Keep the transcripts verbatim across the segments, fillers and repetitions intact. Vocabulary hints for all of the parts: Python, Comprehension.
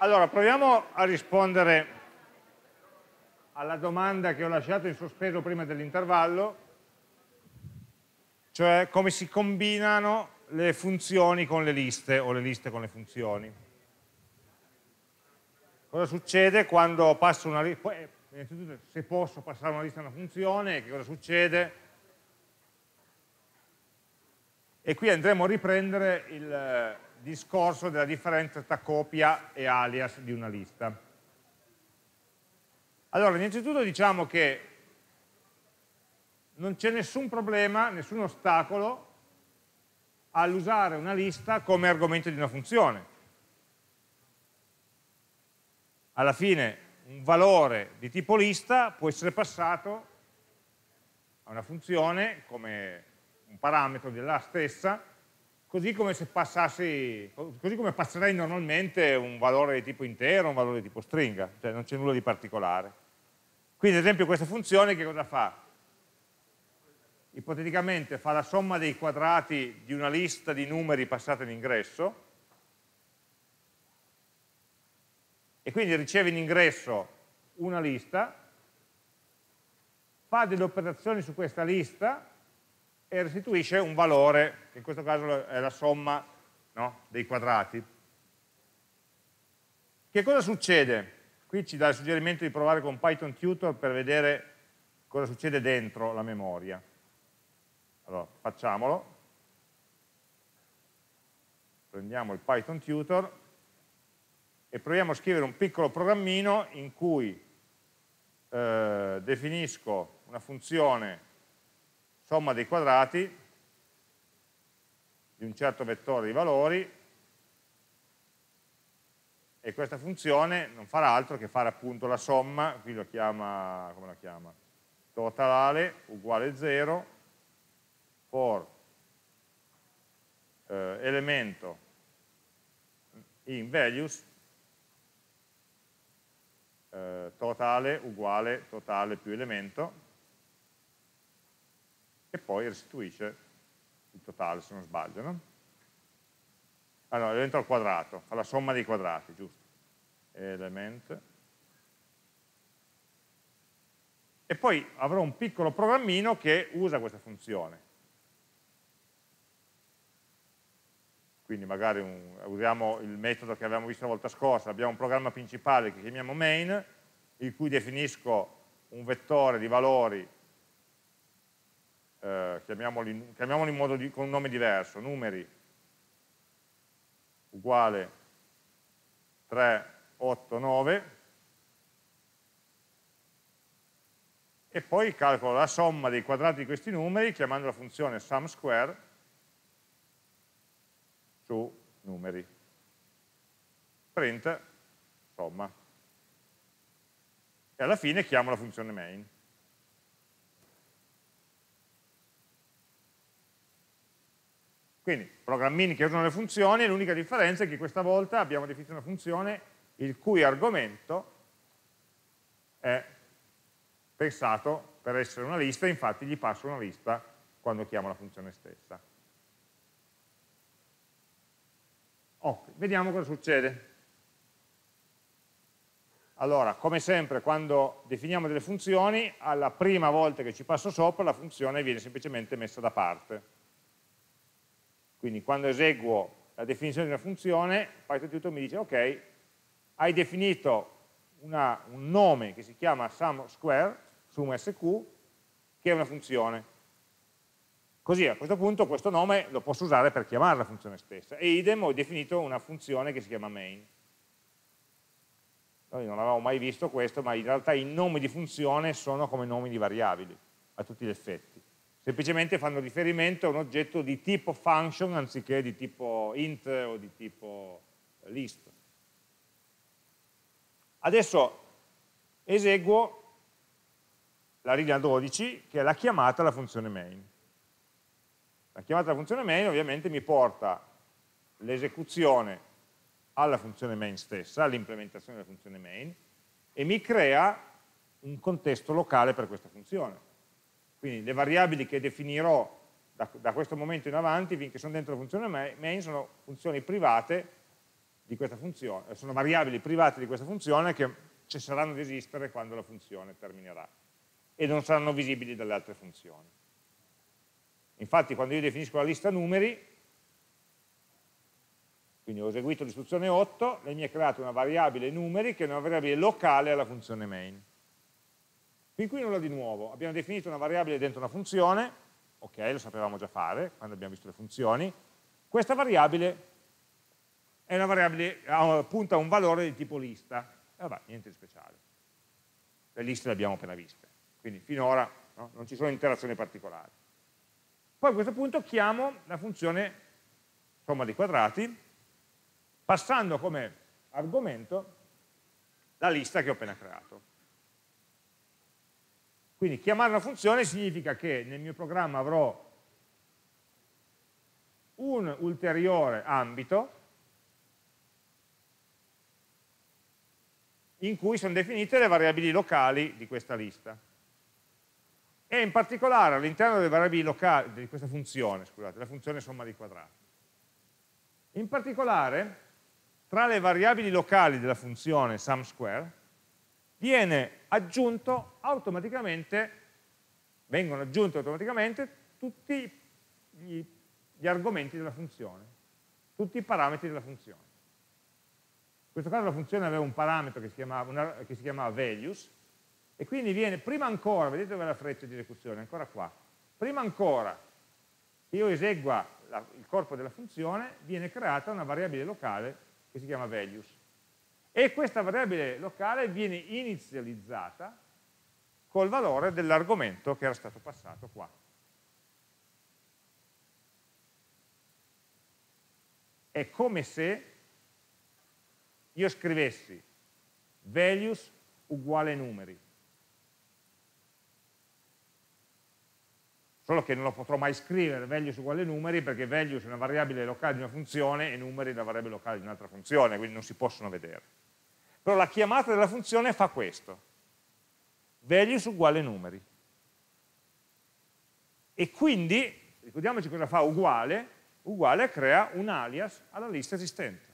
Allora, proviamo a rispondere alla domanda che ho lasciato in sospeso prima dell'intervallo, cioè come si combinano le funzioni con le liste o le liste con le funzioni. Cosa succede quando passo una lista? Innanzitutto, se posso passare una lista a una funzione, che cosa succede? E qui andremo a riprendere il discorso della differenza tra copia e alias di una lista. Allora, innanzitutto diciamo che non c'è nessun problema, nessun ostacolo all'usare una lista come argomento di una funzione. Alla fine un valore di tipo lista può essere passato a una funzione come un parametro della stessa, così come se passassi, così come passerei normalmente un valore di tipo intero, un valore di tipo stringa, cioè non c'è nulla di particolare. Quindi ad esempio questa funzione che cosa fa? Ipoteticamente fa la somma dei quadrati di una lista di numeri passati in ingresso e quindi riceve in ingresso una lista, fa delle operazioni su questa lista e restituisce un valore, che in questo caso è la somma, no, dei quadrati. Che cosa succede? Qui ci dà il suggerimento di provare con Python Tutor per vedere cosa succede dentro la memoria. Allora, facciamolo. Prendiamo il Python Tutor e proviamo a scrivere un piccolo programmino in cui eh, definisco una funzione somma dei quadrati di un certo vettore di valori e questa funzione non farà altro che fare appunto la somma, qui lo chiama, come la chiama? Totalale uguale zero for eh, elemento in values eh, totale uguale totale più elemento e poi restituisce il totale, se non sbaglio, no? Ah no, elemento al quadrato, fa la somma dei quadrati, giusto? Element. E poi avrò un piccolo programmino che usa questa funzione. Quindi magari un, usiamo il metodo che avevamo visto la volta scorsa, abbiamo un programma principale che chiamiamo main, in cui definisco un vettore di valori, Eh, chiamiamoli, chiamiamoli in modo di, con un nome diverso, numeri uguale tre, otto, nove e poi calcolo la somma dei quadrati di questi numeri chiamando la funzione sumSquare su numeri, print somma, e alla fine chiamo la funzione main. Quindi programmini che usano le funzioni, l'unica differenza è che questa volta abbiamo definito una funzione il cui argomento è pensato per essere una lista, infatti gli passo una lista quando chiamo la funzione stessa. Ok, vediamo cosa succede. Allora, come sempre, quando definiamo delle funzioni, alla prima volta che ci passo sopra, la funzione viene semplicemente messa da parte. Quindi quando eseguo la definizione di una funzione, Python Tutor mi dice, ok, hai definito una, un nome che si chiama sumSquare, sumSQ, che è una funzione. Così a questo punto questo nome lo posso usare per chiamare la funzione stessa. E idem ho definito una funzione che si chiama main. Noi non avevamo mai visto questo, ma in realtà i nomi di funzione sono come nomi di variabili, a tutti gli effetti. Semplicemente fanno riferimento a un oggetto di tipo function anziché di tipo int o di tipo list. Adesso eseguo la linea dodici che è la chiamata alla funzione main. La chiamata alla funzione main ovviamente mi porta l'esecuzione alla funzione main stessa, all'implementazione della funzione main e mi crea un contesto locale per questa funzione. Quindi le variabili che definirò da, da questo momento in avanti, finché sono dentro la funzione main, sono funzioni private di questa funzione, sono variabili private di questa funzione che cesseranno di esistere quando la funzione terminerà e non saranno visibili dalle altre funzioni. Infatti quando io definisco la lista numeri, quindi ho eseguito l'istruzione otto, lei mi ha creato una variabile numeri che è una variabile locale alla funzione main. Fin qui nulla di nuovo, abbiamo definito una variabile dentro una funzione, ok, lo sapevamo già fare quando abbiamo visto le funzioni. Questa variabile è una variabile, punta a un valore di tipo lista, e vabbè, niente di speciale, le liste le abbiamo appena viste, quindi finora no, non ci sono interazioni particolari. Poi a questo punto chiamo la funzione somma dei quadrati, passando come argomento la lista che ho appena creato. Quindi chiamare una funzione significa che nel mio programma avrò un ulteriore ambito in cui sono definite le variabili locali di questa lista. E in particolare all'interno delle variabili locali di questa funzione, scusate, la funzione somma dei quadrati. In particolare, tra le variabili locali della funzione sum square viene aggiunto automaticamente, vengono aggiunti automaticamente tutti gli, gli argomenti della funzione, tutti i parametri della funzione. In questo caso la funzione aveva un parametro che si chiamava, una, che si chiamava values, e quindi viene prima ancora, vedete dove è la freccia di esecuzione, ancora qua, prima ancora che io esegua la, il corpo della funzione, viene creata una variabile locale che si chiama values, e questa variabile locale viene inizializzata col valore dell'argomento che era stato passato qua. È come se io scrivessi values uguale numeri, solo che non lo potrò mai scrivere values uguale numeri, perché values è una variabile locale di una funzione e numeri è una variabile locale di un'altra funzione, quindi non si possono vedere. Però la chiamata della funzione fa questo, values uguale numeri, e quindi ricordiamoci cosa fa uguale, uguale crea un alias alla lista esistente.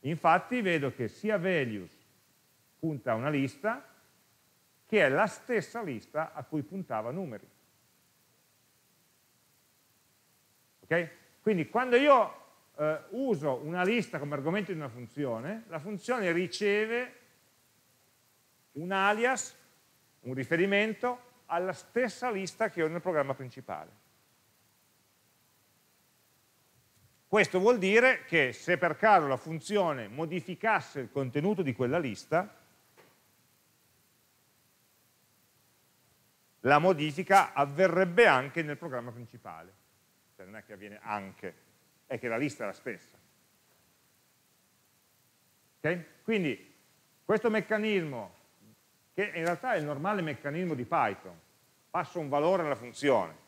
Infatti vedo che sia values punta a una lista che è la stessa lista a cui puntava numeri. Okay? Quindi quando io eh, uso una lista come argomento di una funzione, la funzione riceve un alias, un riferimento alla stessa lista che ho nel programma principale. Questo vuol dire che se per caso la funzione modificasse il contenuto di quella lista, la modifica avverrebbe anche nel programma principale. Cioè non è che avviene anche, è che la lista è la stessa. Okay? Quindi questo meccanismo, che in realtà è il normale meccanismo di Python, passo un valore alla funzione,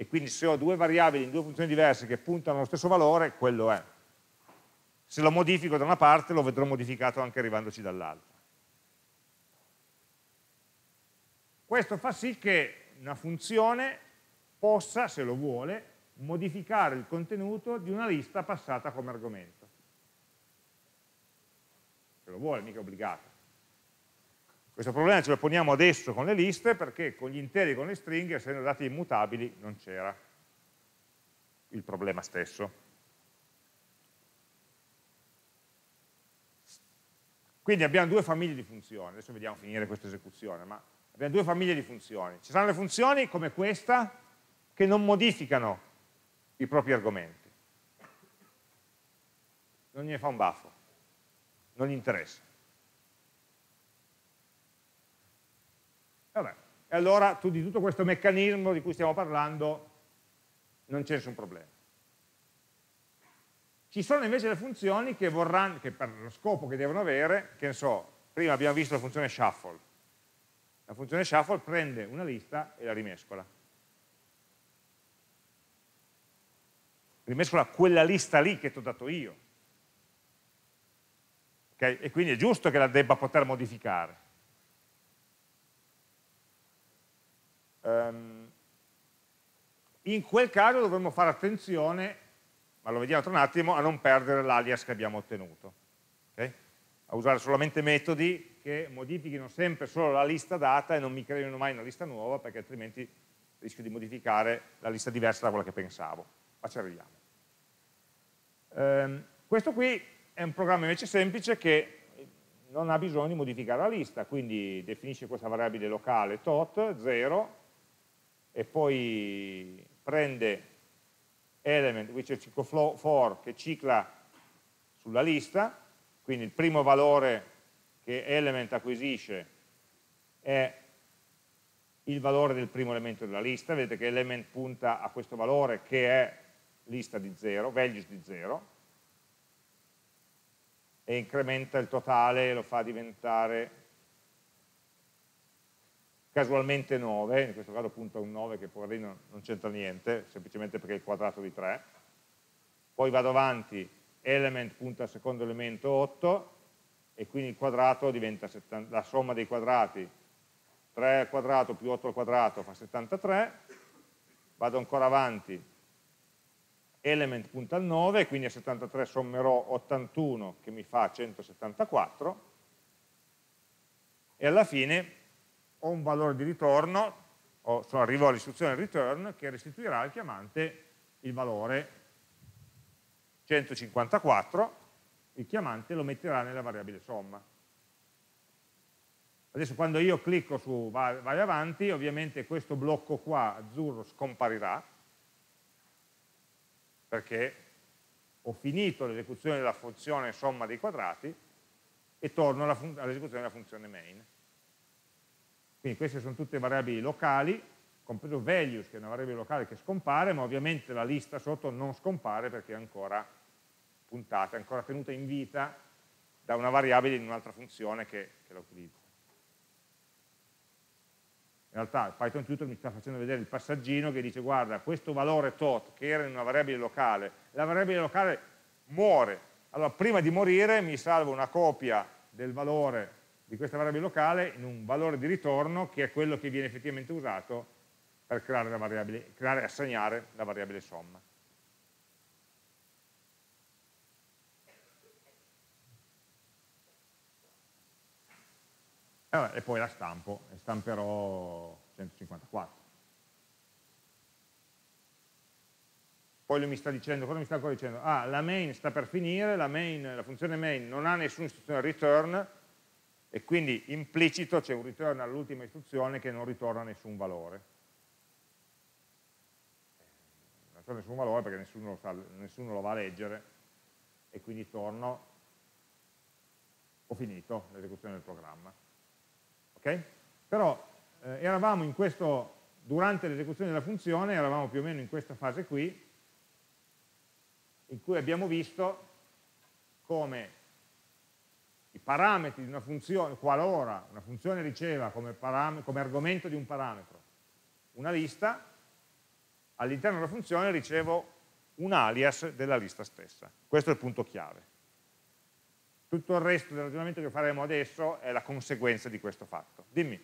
e quindi se ho due variabili in due funzioni diverse che puntano allo stesso valore, quello è. Se lo modifico da una parte, lo vedrò modificato anche arrivandoci dall'altra. Questo fa sì che una funzione possa, se lo vuole, modificare il contenuto di una lista passata come argomento. Se lo vuole, mica è obbligato. Questo problema ce lo poniamo adesso con le liste, perché con gli interi e con le stringhe, essendo dati immutabili, non c'era il problema stesso. Quindi abbiamo due famiglie di funzioni, adesso vediamo finire questa esecuzione, ma abbiamo due famiglie di funzioni. Ci saranno le funzioni come questa, che non modificano i propri argomenti, non ne fa un baffo, non gli interessa. Vabbè. E allora tu di tutto questo meccanismo di cui stiamo parlando non c'è nessun problema. Ci sono invece le funzioni che vorranno, che per lo scopo che devono avere, che ne so, prima abbiamo visto la funzione shuffle. La funzione shuffle prende una lista e la rimescola. Rimescola quella lista lì che ti ho dato io. Okay? E quindi è giusto che la debba poter modificare. In quel caso dovremmo fare attenzione ma lo vediamo tra un attimo, a non perdere l'alias che abbiamo ottenuto. Okay? A usare solamente metodi che modifichino sempre solo la lista data e non mi creino mai una lista nuova, perché altrimenti rischio di modificare la lista diversa da quella che pensavo. Ma ci arriviamo. Ehm, questo qui è un programma invece semplice che non ha bisogno di modificare la lista, quindi definisce questa variabile locale tot, zero, e poi prende element which is for che cicla sulla lista, quindi il primo valore che element acquisisce è il valore del primo elemento della lista. Vedete che element punta a questo valore che è lista di zero, values di zero, e incrementa il totale, lo fa diventare casualmente nove, in questo caso punta un nove che poverino non c'entra niente, semplicemente perché è il quadrato di tre. Poi vado avanti, element punta al secondo elemento otto, e quindi il quadrato diventa settanta, la somma dei quadrati, tre al quadrato più otto al quadrato fa settantatré, vado ancora avanti, element punta al nove, quindi a settantatré sommerò ottantuno che mi fa centosettantaquattro, e alla fine ho un valore di ritorno, o sono arrivo all'istruzione return che restituirà al chiamante il valore centocinquantaquattro, il chiamante lo metterà nella variabile somma. Adesso quando io clicco su vai, vai avanti, ovviamente questo blocco qua azzurro scomparirà, perché ho finito l'esecuzione della funzione somma dei quadrati e torno all'esecuzione della funzione main. Quindi queste sono tutte variabili locali, compreso values, che è una variabile locale che scompare, ma ovviamente la lista sotto non scompare perché è ancora puntata, è ancora tenuta in vita da una variabile in un'altra funzione che, che la utilizza. In realtà il Python Tutor mi sta facendo vedere il passaggino che dice: guarda, questo valore tot che era in una variabile locale, la variabile locale muore, allora prima di morire mi salvo una copia del valore di questa variabile locale in un valore di ritorno che è quello che viene effettivamente usato per creare la variabile, creare e assegnare la variabile somma. E poi la stampo, e stamperò centocinquantaquattro. Poi lui mi sta dicendo, cosa mi sta ancora dicendo? Ah, la main sta per finire, la, main, la funzione main non ha nessuna istruzione return, e quindi implicito c'è un return all'ultima istruzione che non ritorna nessun valore. Non c'è nessun valore perché nessuno lo, sa, nessuno lo va a leggere, e quindi torno, ho finito l'esecuzione del programma. Okay? Però eh, eravamo in questo, durante l'esecuzione della funzione, eravamo più o meno in questa fase qui, in cui abbiamo visto come i parametri di una funzione, qualora una funzione riceva come, come argomento di un parametro una lista, all'interno della funzione ricevo un alias della lista stessa. Questo è il punto chiave. Tutto il resto del ragionamento che faremo adesso è la conseguenza di questo fatto. Dimmi.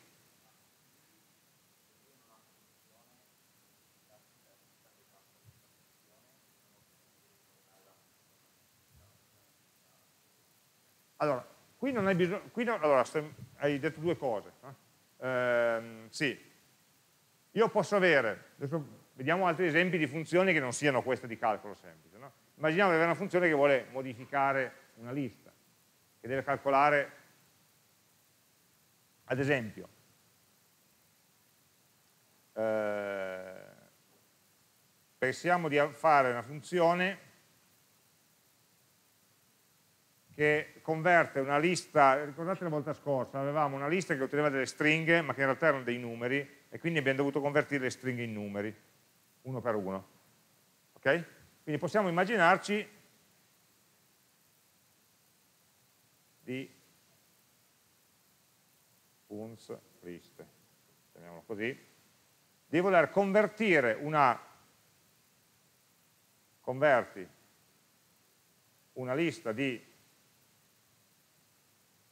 Allora, qui non hai bisogno... Qui no, allora, hai detto due cose. No? Ehm, sì. Io posso avere... Adesso vediamo altri esempi di funzioni che non siano queste di calcolo semplice. No? Immaginiamo di avere una funzione che vuole modificare una lista, che deve calcolare, ad esempio, eh, pensiamo di fare una funzione che converte una lista, ricordate la volta scorsa, avevamo una lista che otteneva delle stringhe, ma che in realtà erano dei numeri, e quindi abbiamo dovuto convertire le stringhe in numeri, uno per uno. Okay? Quindi possiamo immaginarci di punz list, chiamiamolo così, di voler convertire una, converti una lista di,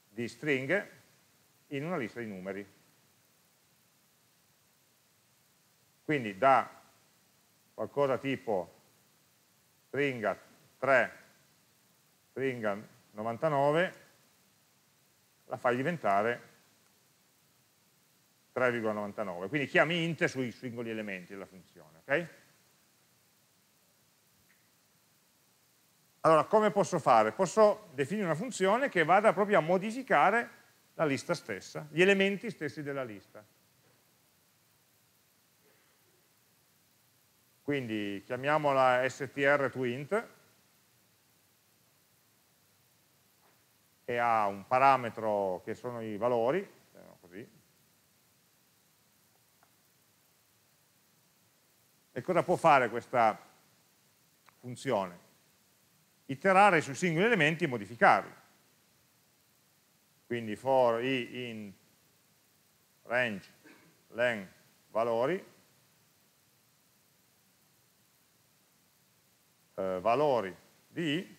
di stringhe in una lista di numeri. Quindi da qualcosa tipo stringa tre, stringa novantanove, la fai diventare tre virgola novantanove, quindi chiami int sui singoli elementi della funzione, ok? Allora, come posso fare? Posso definire una funzione che vada proprio a modificare la lista stessa, gli elementi stessi della lista. Quindi chiamiamola strToInt e ha un parametro che sono i valori, così. E cosa può fare questa funzione? Iterare sui singoli elementi e modificarli. Quindi for i in range len valori, eh, valori di i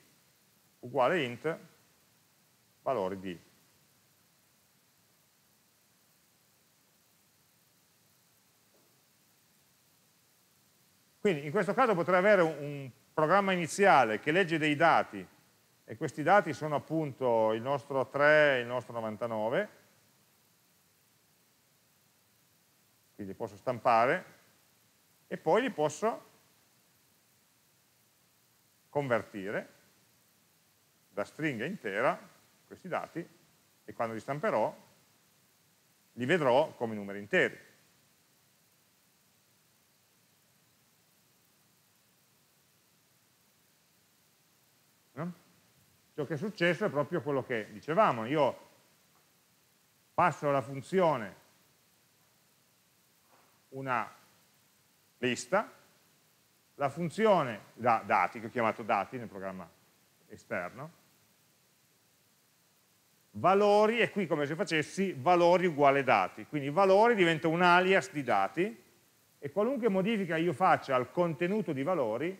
uguale int valori di i. Quindi in questo caso potrei avere un programma iniziale che legge dei dati e questi dati sono appunto il nostro tre e il nostro novantanove, quindi posso stampare e poi li posso convertire da stringa intera, questi dati, e quando li stamperò li vedrò come numeri interi. Ciò che è successo è proprio quello che dicevamo, io passo alla funzione una lista, la funzione da dati, che ho chiamato dati nel programma esterno, valori, e qui come se facessi valori uguale dati, quindi valori diventa un alias di dati e qualunque modifica io faccia al contenuto di valori,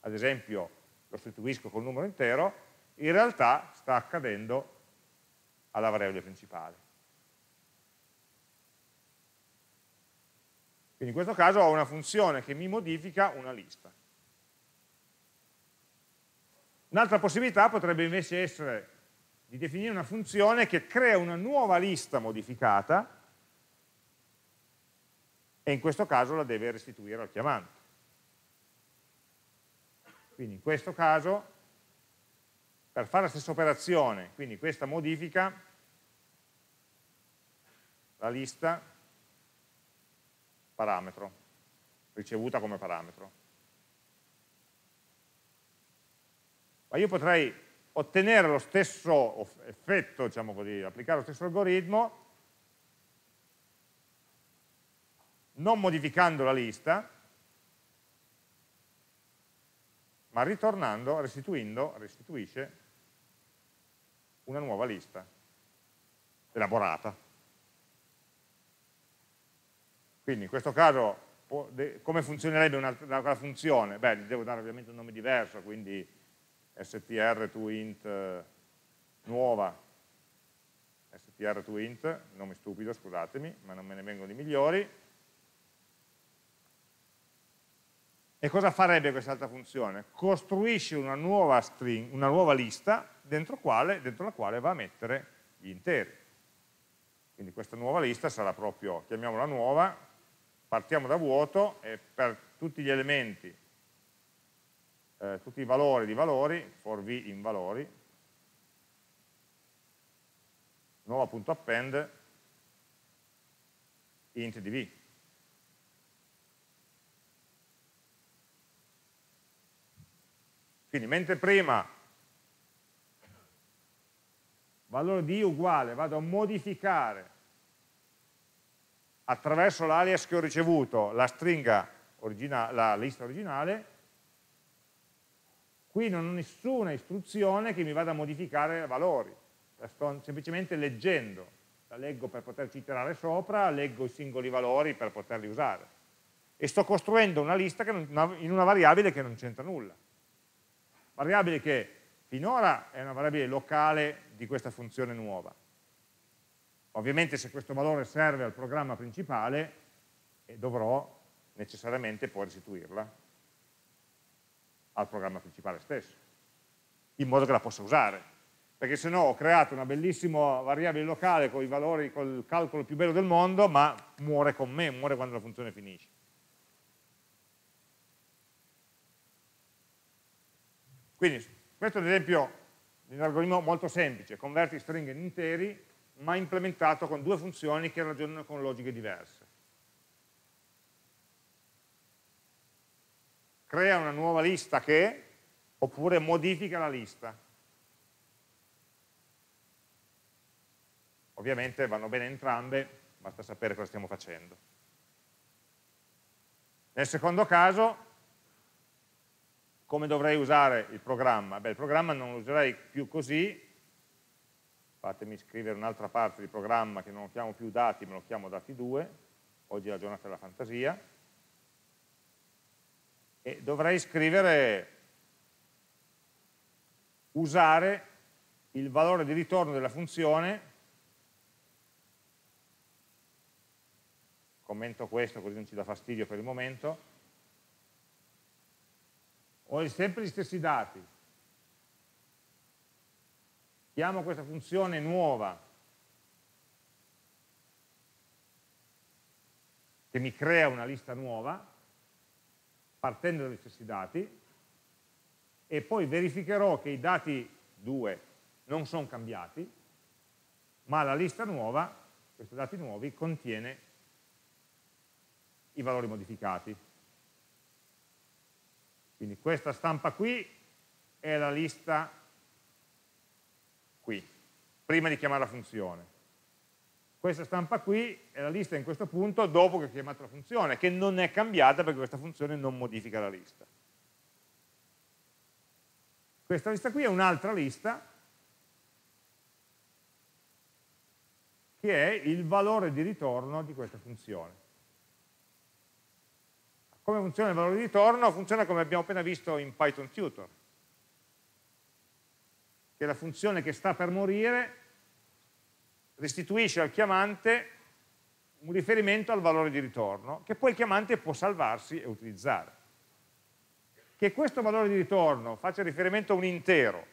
ad esempio lo sostituisco col numero intero, in realtà sta accadendo alla variabile principale. Quindi in questo caso ho una funzione che mi modifica una lista. Un'altra possibilità potrebbe invece essere di definire una funzione che crea una nuova lista modificata e in questo caso la deve restituire al chiamante. Quindi in questo caso, per fare la stessa operazione, quindi questa modifica, la lista parametro, ricevuta come parametro. Ma io potrei ottenere lo stesso effetto, diciamo così, applicare lo stesso algoritmo, non modificando la lista, ma ritornando, restituendo, restituisce una nuova lista elaborata. Quindi in questo caso come funzionerebbe una funzione? Beh, gli devo dare ovviamente un nome diverso, quindi strToInt nuova, strToInt, nome stupido scusatemi, ma non me ne vengono di migliori. E cosa farebbe quest'altra funzione? Costruisce una nuova, string, una nuova lista dentro, quale, dentro la quale va a mettere gli interi. Quindi questa nuova lista sarà proprio, chiamiamola nuova, partiamo da vuoto e per tutti gli elementi, eh, tutti i valori di valori, for v in valori, nuova.append int di v. Quindi mentre prima valore di i uguale vado a modificare attraverso l'alias che ho ricevuto la stringa originale, la lista originale, qui non ho nessuna istruzione che mi vada a modificare valori, la sto semplicemente leggendo, la leggo per poterci iterare sopra, leggo i singoli valori per poterli usare e sto costruendo una lista che non, in una variabile che non c'entra nulla. Variabile che finora è una variabile locale di questa funzione nuova. Ovviamente se questo valore serve al programma principale dovrò necessariamente poi restituirla al programma principale stesso, in modo che la possa usare. Perché se no ho creato una bellissima variabile locale con i valori, col calcolo più bello del mondo, ma muore con me, muore quando la funzione finisce. Quindi questo è un esempio di un algoritmo molto semplice, converti stringhe in interi, ma implementato con due funzioni che ragionano con logiche diverse. Crea una nuova lista che, oppure modifica la lista. Ovviamente vanno bene entrambe, basta sapere cosa stiamo facendo. Nel secondo caso, come dovrei usare il programma? Beh, il programma non lo userei più così, fatemi scrivere un'altra parte di programma che non lo chiamo più dati, me lo chiamo dati due, oggi è la giornata della fantasia, e dovrei scrivere usare il valore di ritorno della funzione. Commento questo così non ci dà fastidio per il momento. Ho sempre gli stessi dati. Chiamo questa funzione nuova che mi crea una lista nuova partendo dagli stessi dati e poi verificherò che i dati due non sono cambiati, ma la lista nuova, questi dati nuovi, contiene i valori modificati. Quindi questa stampa qui è la lista qui, prima di chiamare la funzione. Questa stampa qui è la lista in questo punto dopo che ho chiamato la funzione, che non è cambiata perché questa funzione non modifica la lista. Questa lista qui è un'altra lista che è il valore di ritorno di questa funzione. Come funziona il valore di ritorno? Funziona come abbiamo appena visto in Python Tutor, che la funzione che sta per morire restituisce al chiamante un riferimento al valore di ritorno, che poi il chiamante può salvarsi e utilizzare. Che questo valore di ritorno faccia riferimento a un intero,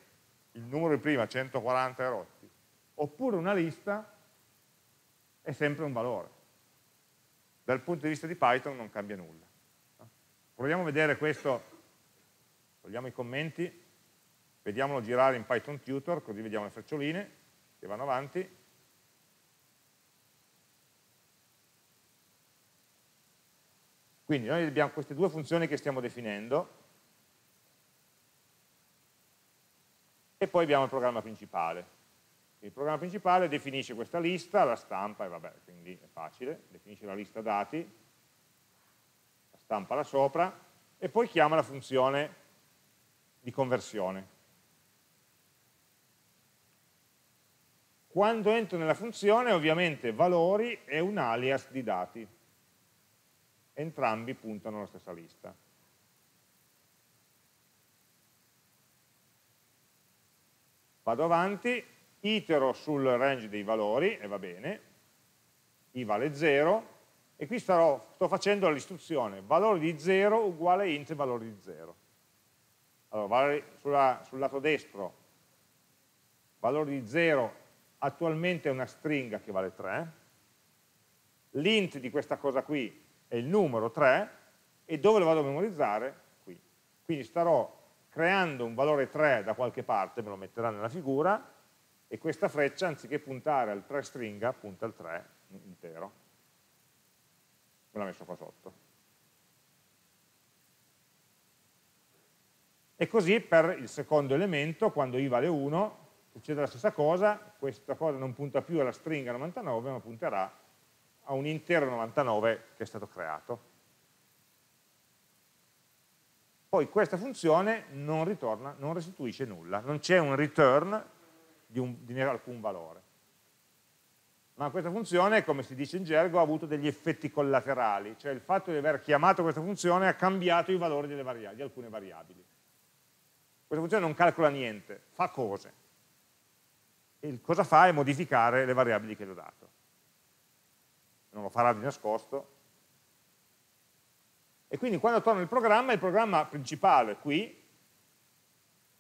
il numero di prima, centoquaranta e rotti, oppure una lista, è sempre un valore. Dal punto di vista di Python non cambia nulla. Proviamo a vedere questo, togliamo i commenti, vediamolo girare in Python Tutor, così vediamo le freccioline che vanno avanti. Quindi noi abbiamo queste due funzioni che stiamo definendo e poi abbiamo il programma principale. Il programma principale definisce questa lista, la stampa, e vabbè, quindi è facile, definisce la lista dati, stampa là sopra e poi chiama la funzione di conversione. Quando entro nella funzione, ovviamente valori è un alias di dati, entrambi puntano alla stessa lista. Vado avanti, itero sul range dei valori e va bene, i vale zero. E qui starò, sto facendo l'istruzione valore di zero uguale int valore di zero. Allora, valori sulla, sul lato destro, valore di zero attualmente è una stringa che vale tre, l'int di questa cosa qui è il numero tre, e dove lo vado a memorizzare? Qui. Quindi starò creando un valore tre da qualche parte, me lo metterà nella figura, e questa freccia, anziché puntare al tre stringa, punta al tre intero. Me l'ha messo qua sotto. E così per il secondo elemento, quando i vale uno, succede la stessa cosa, questa cosa non punta più alla stringa novantanove, ma punterà a un intero novantanove che è stato creato. Poi questa funzione non ritorna, non restituisce nulla, non c'è un return di, un, di alcun valore. Ma questa funzione, come si dice in gergo, ha avuto degli effetti collaterali, cioè il fatto di aver chiamato questa funzione ha cambiato i valori delle variabili, di alcune variabili. Questa funzione non calcola niente, fa cose. E cosa fa? È modificare le variabili che gli ho dato. Non lo farà di nascosto. E quindi quando torno nel programma, il programma principale qui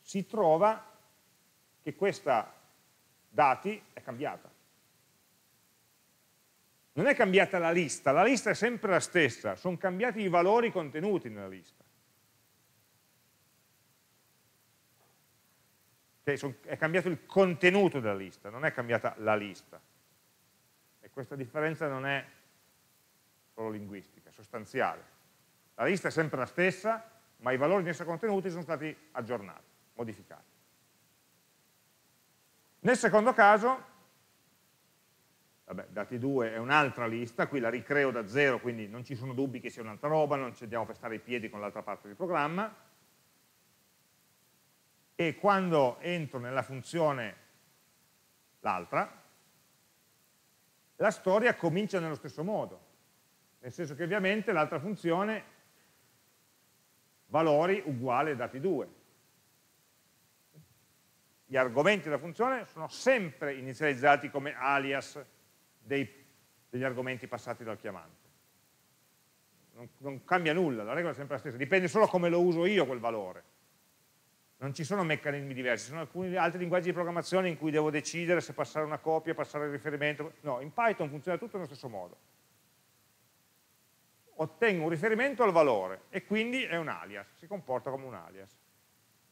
si trova che questa dati è cambiata. Non è cambiata la lista, la lista è sempre la stessa, sono cambiati i valori contenuti nella lista. È cambiato il contenuto della lista, non è cambiata la lista. E questa differenza non è solo linguistica, è sostanziale. La lista è sempre la stessa, ma i valori in essa contenuti sono stati aggiornati, modificati. Nel secondo caso, vabbè, dati due è un'altra lista, qui la ricreo da zero, quindi non ci sono dubbi che sia un'altra roba, non ci andiamo a pestare i piedi con l'altra parte del programma. E quando entro nella funzione l'altra, la storia comincia nello stesso modo, nel senso che ovviamente l'altra funzione valori uguale dati due. Gli argomenti della funzione sono sempre inizializzati come alias dei, degli argomenti passati dal chiamante. Non, non cambia nulla, la regola è sempre la stessa, dipende solo come lo uso io quel valore. Non ci sono meccanismi diversi, ci sono alcuni altri linguaggi di programmazione in cui devo decidere se passare una copia, passare il riferimento. No, in Python funziona tutto nello stesso modo. Ottengo un riferimento al valore e quindi è un alias, si comporta come un alias.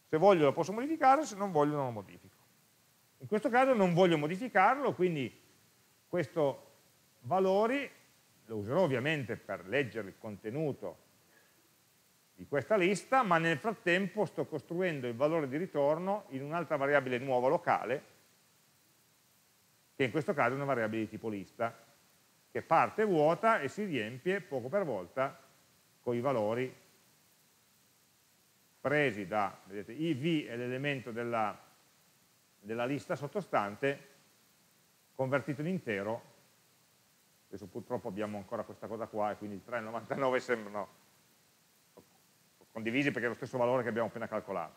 Se voglio lo posso modificare, se non voglio non lo modifico. In questo caso non voglio modificarlo, quindi questo valori lo userò ovviamente per leggere il contenuto di questa lista, ma nel frattempo sto costruendo il valore di ritorno in un'altra variabile nuova locale, che in questo caso è una variabile di tipo lista, che parte vuota e si riempie poco per volta con i valori presi da, vedete, iv è l'elemento della, della lista sottostante, convertito in intero. Adesso purtroppo abbiamo ancora questa cosa qua e quindi il tre virgola novantanove sembrano condivisi perché è lo stesso valore che abbiamo appena calcolato.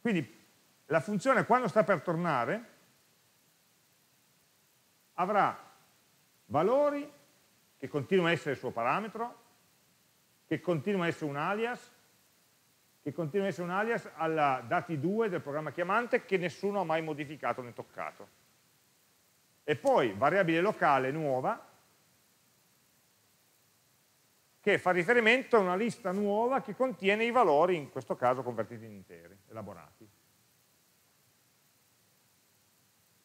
Quindi la funzione quando sta per tornare avrà valori che continuano a essere il suo parametro, che continua a essere un alias, che continua a essere un alias alla dati due del programma chiamante che nessuno ha mai modificato né toccato. E poi variabile locale nuova, che fa riferimento a una lista nuova che contiene i valori, in questo caso convertiti in interi, elaborati.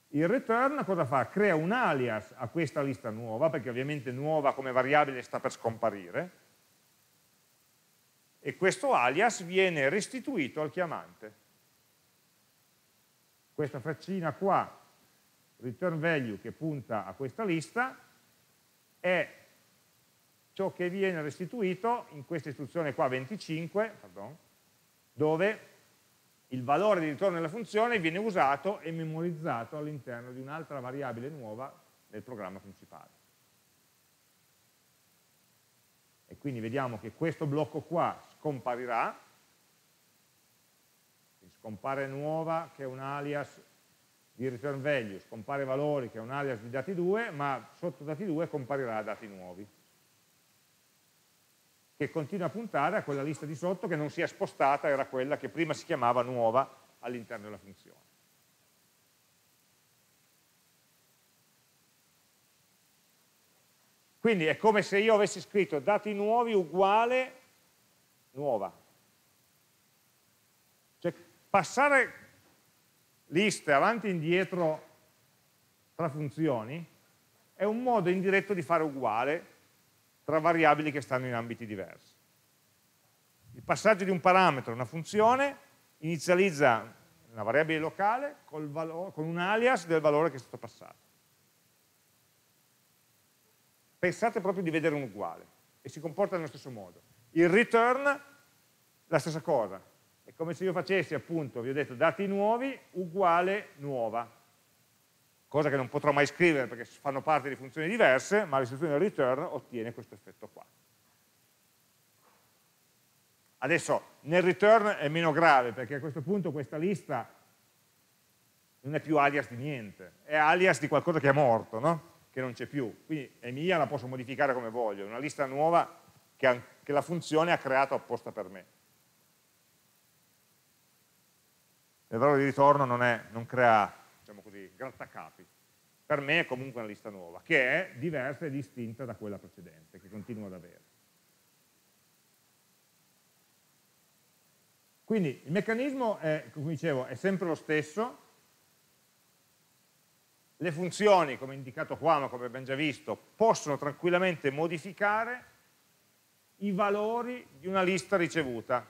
Il return cosa fa? Crea un alias a questa lista nuova, perché ovviamente nuova come variabile sta per scomparire, e questo alias viene restituito al chiamante. Questa freccina qua, return value, che punta a questa lista, è ciò che viene restituito in questa istruzione qua venticinque, pardon, dove il valore di ritorno della funzione viene usato e memorizzato all'interno di un'altra variabile nuova del programma principale. E quindi vediamo che questo blocco qua scomparirà, scompare nuova che è un alias di return value, scompare valori che è un alias di dati due, ma sotto dati due comparirà dati nuovi, che continua a puntare a quella lista di sotto che non si è spostata, era quella che prima si chiamava nuova all'interno della funzione. Quindi è come se io avessi scritto dati nuovi uguale nuova. Cioè passare liste avanti e indietro tra funzioni è un modo indiretto di fare uguale tra variabili che stanno in ambiti diversi. Il passaggio di un parametro a una funzione inizializza una variabile locale col valore, con un alias del valore che è stato passato. Pensate proprio di vedere un uguale e si comporta nello stesso modo. Il return, la stessa cosa. È come se io facessi, appunto, vi ho detto, dati nuovi uguale nuova, cosa che non potrò mai scrivere perché fanno parte di funzioni diverse, ma l'istruzione del return ottiene questo effetto qua. Adesso nel return è meno grave, perché a questo punto questa lista non è più alias di niente, è alias di qualcosa che è morto, no? Che non c'è più, quindi è mia, la posso modificare come voglio, è una lista nuova che, che la funzione ha creato apposta per me. il valore di ritorno non, è, non crea, diciamo così, grattacapi. Per me è comunque una lista nuova, che è diversa e distinta da quella precedente, che continuo ad avere. Quindi il meccanismo, è, come dicevo, è sempre lo stesso. Le funzioni, come indicato qua, ma come abbiamo già visto, possono tranquillamente modificare i valori di una lista ricevuta.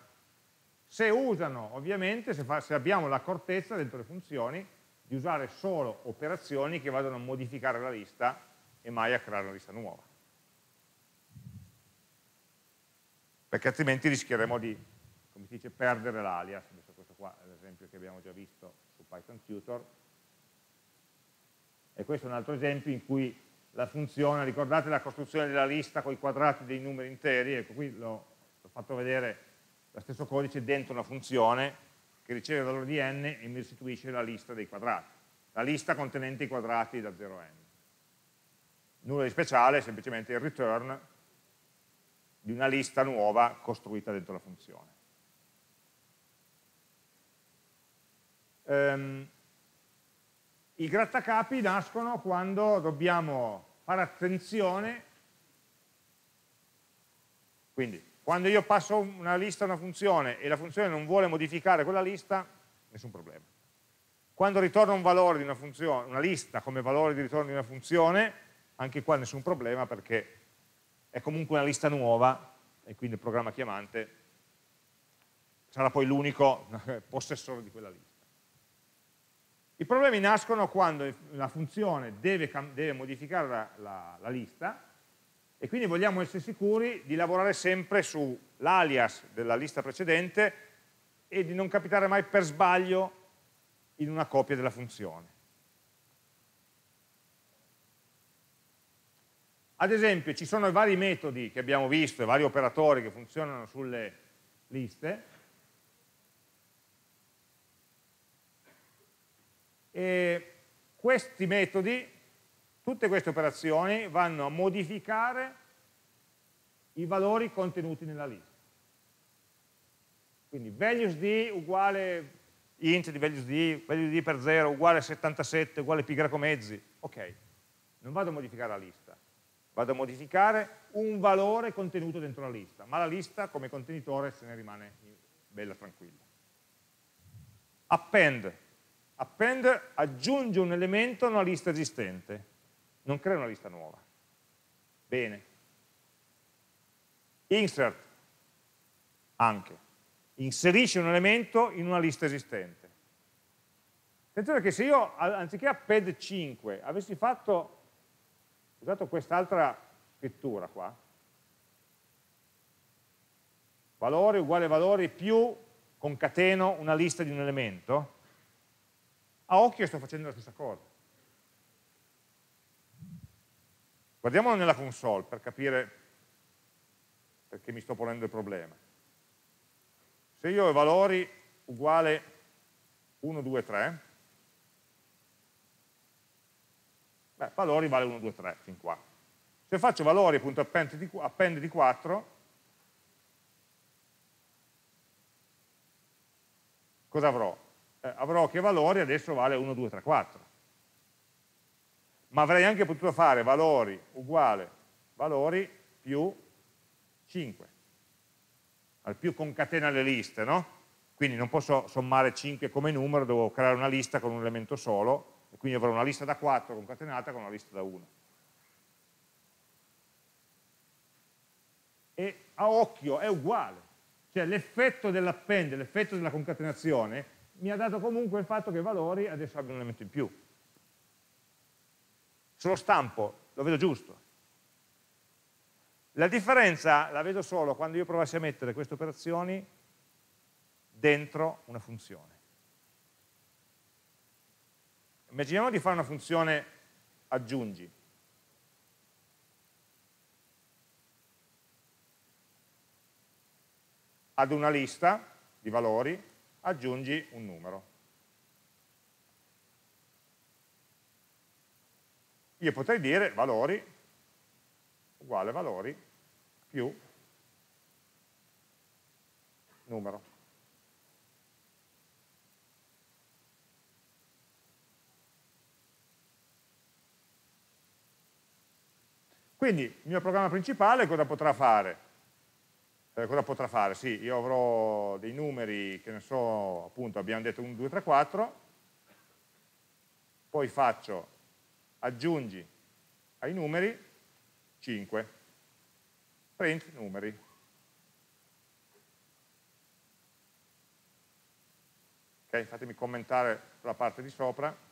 Se usano, ovviamente, se, fa, se abbiamo l'accortezza dentro le funzioni, di usare solo operazioni che vadano a modificare la lista e mai a creare una lista nuova. Perché altrimenti rischieremo di, come si dice, perdere l'alias. Questo qua è l'esempio che abbiamo già visto su Python Tutor. E questo è un altro esempio in cui la funzione, ricordate la costruzione della lista con i quadrati dei numeri interi, ecco qui l'ho fatto vedere lo stesso codice dentro una funzione che riceve il valore di n e mi restituisce la lista dei quadrati, la lista contenente i quadrati da zero a n. Nulla di speciale, semplicemente il return di una lista nuova costruita dentro la funzione. Ehm... I grattacapi nascono quando dobbiamo fare attenzione, quindi quando io passo una lista a una funzione e la funzione non vuole modificare quella lista, nessun problema. Quando ritorno un valore di una funzione, una lista come valore di ritorno di una funzione, anche qua nessun problema perché è comunque una lista nuova e quindi il programma chiamante sarà poi l'unico possessore di quella lista. I problemi nascono quando la funzione deve, deve modificare la, la, la lista e quindi vogliamo essere sicuri di lavorare sempre sull'alias della lista precedente e di non capitare mai per sbaglio in una copia della funzione. Ad esempio ci sono i vari metodi che abbiamo visto, i vari operatori che funzionano sulle liste. E questi metodi, tutte queste operazioni vanno a modificare i valori contenuti nella lista, quindi values di uguale int di values di, values di per zero uguale settantasette uguale pi greco mezzi, ok, non vado a modificare la lista, vado a modificare un valore contenuto dentro la lista, ma la lista come contenitore se ne rimane bella tranquilla. Append. Append aggiunge un elemento a una lista esistente, non crea una lista nuova. Bene. Insert, anche. Inserisce un elemento in una lista esistente. Attenzione che se io, anziché append cinque, avessi fatto, usato quest'altra scrittura qua, valori uguale valori più concateno una lista di un elemento, a occhio sto facendo la stessa cosa. Guardiamolo nella console per capire perché mi sto ponendo il problema. Se io ho i valori uguale uno, due, tre, beh, valori vale uno, due, tre fin qua. Se faccio valori.append di, append di quattro, cosa avrò? Eh, avrò che valori adesso vale uno, due, tre, quattro, ma avrei anche potuto fare valori uguale valori più cinque, al più concatena le liste, no? Quindi non posso sommare cinque come numero, devo creare una lista con un elemento solo e quindi avrò una lista da quattro concatenata con una lista da uno. E a occhio è uguale, cioè l'effetto dell'append, l'effetto della concatenazione mi ha dato comunque il fatto che i valori adesso abbiano un elemento in più. Se lo stampo, lo vedo giusto. La differenza la vedo solo quando io provassi a mettere queste operazioni dentro una funzione. Immaginiamo di fare una funzione aggiungi. Ad una lista di valori aggiungi un numero. Io potrei dire valori uguale valori più numero. Quindi il mio programma principale cosa potrà fare? Eh, cosa potrà fare? Sì, io avrò dei numeri che ne so, appunto abbiamo detto uno, due, tre, quattro, poi faccio aggiungi ai numeri cinque, print numeri. Ok, fatemi commentare la parte di sopra.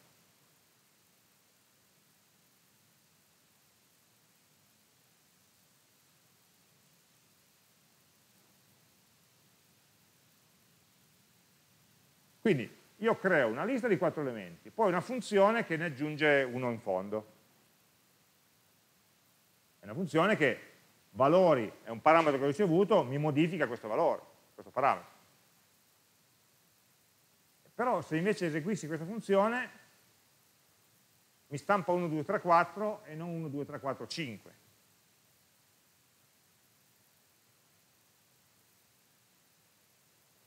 Quindi io creo una lista di quattro elementi, poi una funzione che ne aggiunge uno in fondo. È una funzione che valori, è un parametro che ho ricevuto, mi modifica questo valore, questo parametro. Però se invece eseguissi questa funzione, mi stampa uno, due, tre, quattro e non uno, due, tre, quattro, cinque.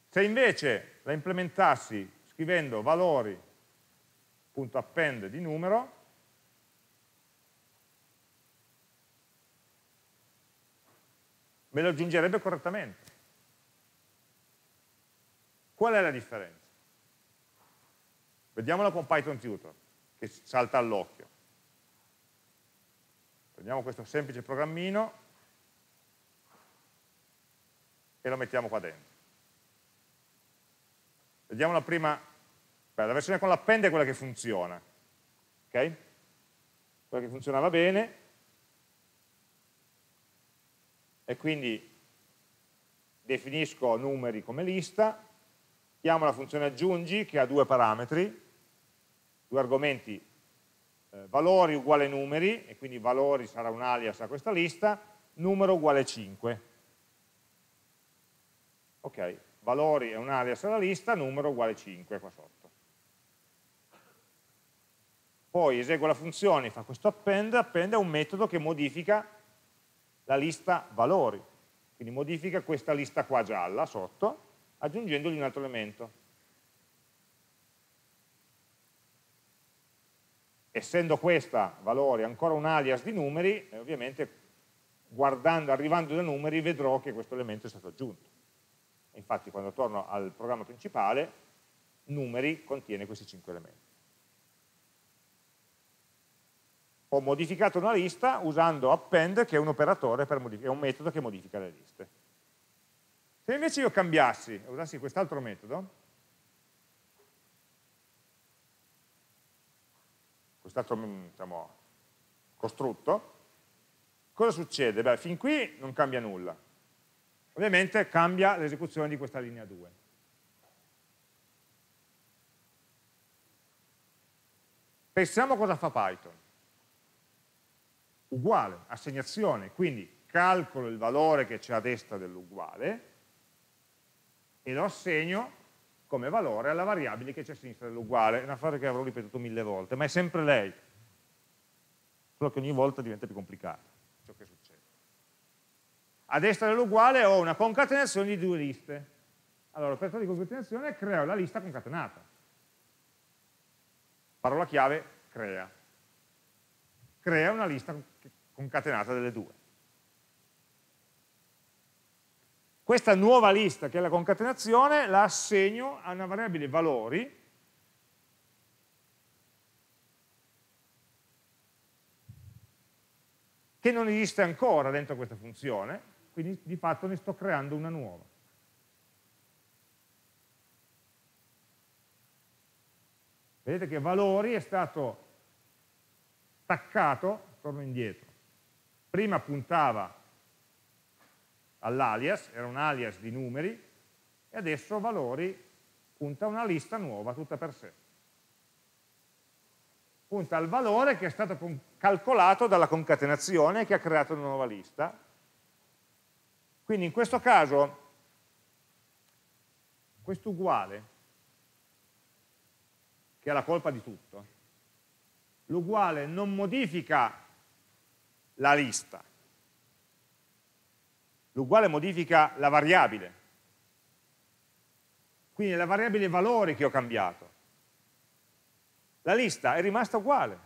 Se invece la implementassi scrivendo valori.append di numero, me lo aggiungerebbe correttamente. Qual è la differenza? Vediamola con Python Tutor, che salta all'occhio. Prendiamo questo semplice programmino e lo mettiamo qua dentro. Vediamo la prima, beh, la versione con l'append è quella che funziona, ok? Quella che funzionava bene, e quindi definisco numeri come lista, chiamo la funzione aggiungi che ha due parametri, due argomenti, eh, valori uguale numeri, e quindi valori sarà un alias a questa lista, numero uguale cinque, ok? Valori è un alias alla lista, numero uguale cinque qua sotto. Poi eseguo la funzione, fa questo append, append è un metodo che modifica la lista valori, quindi modifica questa lista qua gialla sotto, aggiungendogli un altro elemento. Essendo questa valori ancora un alias di numeri, eh, ovviamente guardando, arrivando da numeri vedrò che questo elemento è stato aggiunto. Infatti quando torno al programma principale, numeri contiene questi cinque elementi. Ho modificato una lista usando append, che è un operatore, per è un metodo che modifica le liste. Se invece io cambiassi, usassi quest'altro metodo, quest'altro diciamo, costrutto, cosa succede? Beh, fin qui non cambia nulla. Ovviamente cambia l'esecuzione di questa linea due. Pensiamo cosa fa Python. Uguale, assegnazione, quindi calcolo il valore che c'è a destra dell'uguale e lo assegno come valore alla variabile che c'è a sinistra dell'uguale. È una frase che avrò ripetuto mille volte, ma è sempre lei. Solo che ogni volta diventa più complicata ciò che succede. A destra dell'uguale ho una concatenazione di due liste. Allora, per fare di concatenazione creo la lista concatenata. Parola chiave, crea. Crea una lista concatenata delle due. Questa nuova lista, che è la concatenazione, la assegno a una variabile valori che non esiste ancora dentro questa funzione, quindi di fatto ne sto creando una nuova. Vedete che valori è stato staccato, torno indietro, prima puntava all'alias, era un alias di numeri, e adesso valori punta a una lista nuova tutta per sé. Punta al valore che è stato calcolato dalla concatenazione che ha creato una nuova lista. Quindi in questo caso questo uguale, che ha la colpa di tutto, l'uguale non modifica la lista, l'uguale modifica la variabile, quindi è la variabile valori che ho cambiato, la lista è rimasta uguale,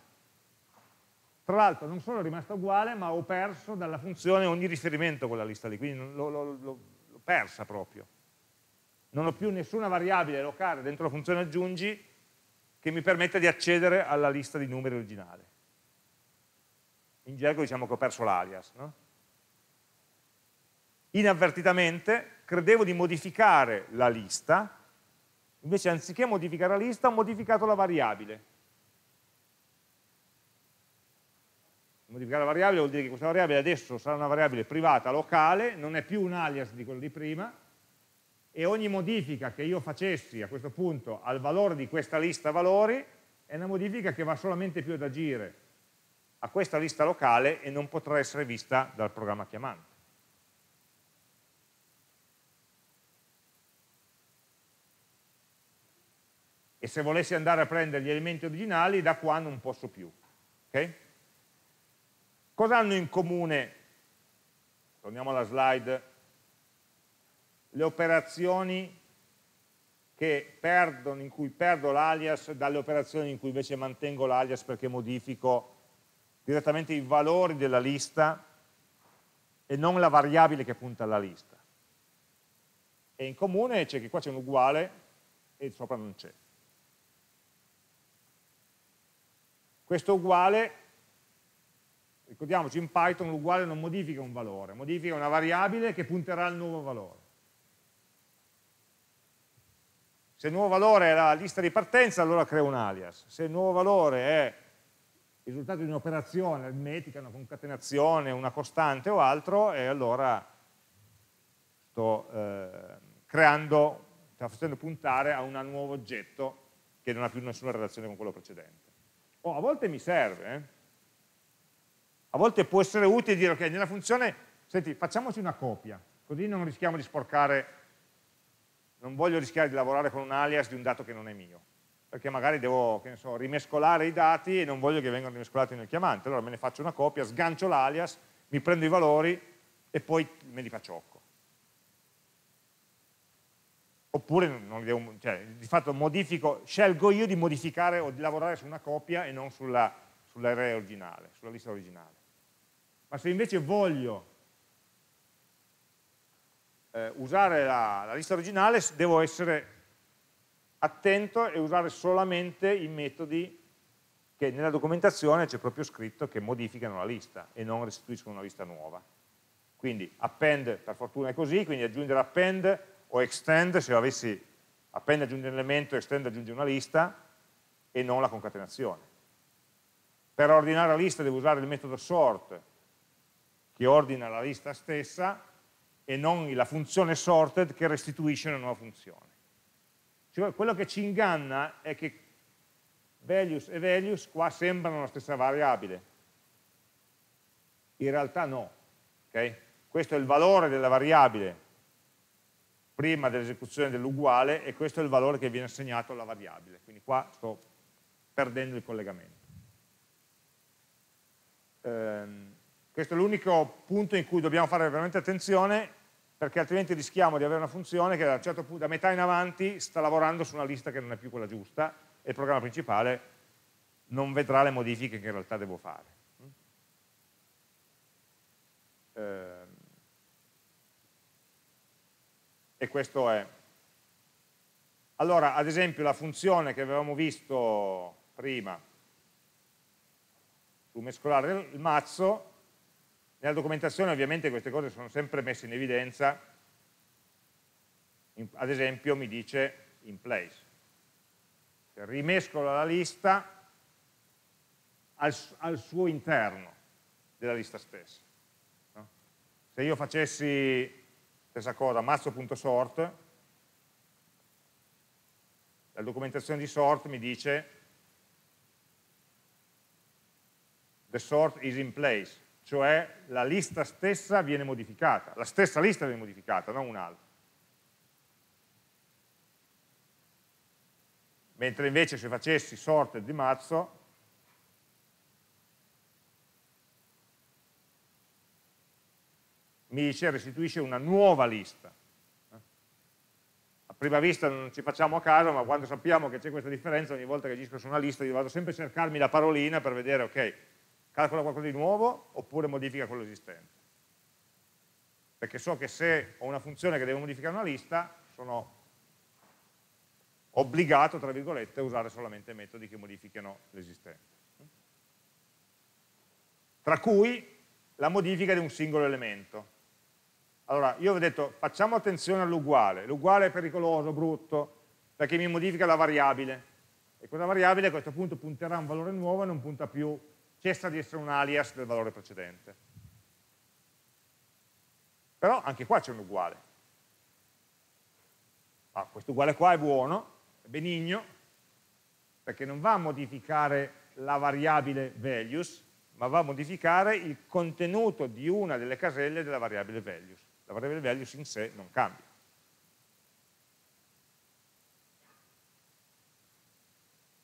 Tra l'altro non solo è rimasta uguale, ma ho perso dalla funzione ogni riferimento a quella lista lì, quindi l'ho persa proprio. Non ho più nessuna variabile locale dentro la funzione aggiungi che mi permetta di accedere alla lista di numeri originale. In gergo diciamo che ho perso l'alias, no? Inavvertitamente credevo di modificare la lista, invece anziché modificare la lista ho modificato la variabile. Modificare la variabile vuol dire che questa variabile adesso sarà una variabile privata, locale, non è più un alias di quello di prima, e ogni modifica che io facessi a questo punto al valore di questa lista valori è una modifica che va solamente più ad agire a questa lista locale e non potrà essere vista dal programma chiamante. E se volessi andare a prendere gli elementi originali, da qua non posso più. Ok? Cosa hanno in comune, torniamo alla slide, le operazioni che perdono, in cui perdo l'alias dalle operazioni in cui invece mantengo l'alias perché modifico direttamente i valori della lista e non la variabile che punta alla lista? E in comune c'è che qua c'è un uguale e sopra non c'è. Questo uguale, ricordiamoci, in Python l'uguale non modifica un valore, modifica una variabile che punterà al nuovo valore. Se il nuovo valore è la lista di partenza, allora creo un alias. Se il nuovo valore è il risultato di un'operazione aritmetica, una concatenazione, una costante o altro, e allora sto eh, creando, sto facendo puntare a un nuovo oggetto che non ha più nessuna relazione con quello precedente. Oh, a volte mi serve, eh? A volte può essere utile dire, ok, nella funzione, senti, facciamoci una copia, così non rischiamo di sporcare, non voglio rischiare di lavorare con un alias di un dato che non è mio, perché magari devo, che ne so, rimescolare i dati e non voglio che vengano rimescolati nel chiamante, allora me ne faccio una copia, sgancio l'alias, mi prendo i valori e poi me li facciocco. Oppure, non devo, cioè, di fatto modifico, scelgo io di modificare o di lavorare su una copia e non sulla, sull'array originale, sulla lista originale. Ma se invece voglio eh, usare la, la lista originale, devo essere attento e usare solamente i metodi che nella documentazione c'è proprio scritto che modificano la lista e non restituiscono una lista nuova. Quindi append per fortuna è così, quindi aggiungere append o extend, se avessi append aggiunge un elemento, extend aggiunge una lista e non la concatenazione. Per ordinare la lista devo usare il metodo sort che ordina la lista stessa e non la funzione sorted che restituisce una nuova funzione. Cioè, quello che ci inganna è che values e values qua sembrano la stessa variabile. In realtà no. Okay? Questo è il valore della variabile prima dell'esecuzione dell'uguale e questo è il valore che viene assegnato alla variabile. Quindi qua sto perdendo il collegamento. Questo è l'unico punto in cui dobbiamo fare veramente attenzione, perché altrimenti rischiamo di avere una funzione che da, un certo punto, da metà in avanti sta lavorando su una lista che non è più quella giusta e il programma principale non vedrà le modifiche che in realtà devo fare. E questo è. Allora, ad esempio, la funzione che avevamo visto prima, mescolare il mazzo, nella documentazione ovviamente queste cose sono sempre messe in evidenza, ad esempio mi dice in place, cioè, rimescola la lista al, al suo interno della lista stessa, no? Se io facessi stessa cosa, mazzo.sort, la documentazione di sort mi dice the sort is in place, cioè la lista stessa viene modificata, la stessa lista viene modificata, non un'altra. Mentre invece se facessi sorted di mazzo, mi dice restituisce una nuova lista. A prima vista non ci facciamo a caso, ma quando sappiamo che c'è questa differenza, ogni volta che agisco su una lista io vado sempre a cercarmi la parolina per vedere, ok, calcola qualcosa di nuovo oppure modifica quello esistente. Perché so che se ho una funzione che deve modificare una lista, sono obbligato, tra virgolette, a usare solamente metodi che modifichino l'esistente. Tra cui la modifica di un singolo elemento. Allora, io vi ho detto, facciamo attenzione all'uguale. L'uguale è pericoloso, brutto, perché mi modifica la variabile. E quella variabile a questo punto punterà a un valore nuovo e non punta più, cessa di essere un alias del valore precedente. Però anche qua c'è un uguale. Ah, questo uguale qua è buono, è benigno, perché non va a modificare la variabile values, ma va a modificare il contenuto di una delle caselle della variabile values. La variabile values in sé non cambia.